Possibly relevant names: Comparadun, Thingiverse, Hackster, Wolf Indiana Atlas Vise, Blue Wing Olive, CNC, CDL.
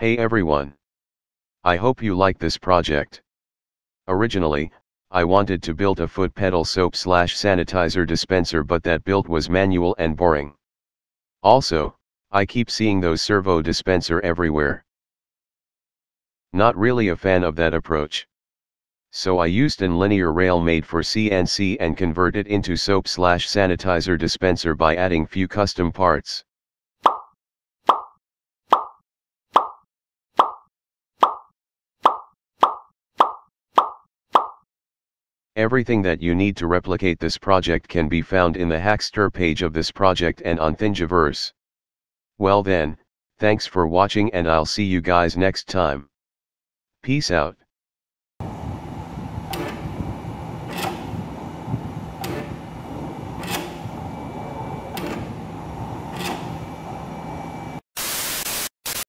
Hey everyone! I hope you like this project. Originally, I wanted to build a foot pedal soap/sanitizer dispenser, but that build was manual and boring. Also, I keep seeing those servo dispenser everywhere. Not really a fan of that approach. So I used an linear rail made for CNC and convert it into soap/sanitizer dispenser by adding few custom parts. Everything that you need to replicate this project can be found in the Hackster page of this project and on Thingiverse. Well then, thanks for watching and I'll see you guys next time. Peace out.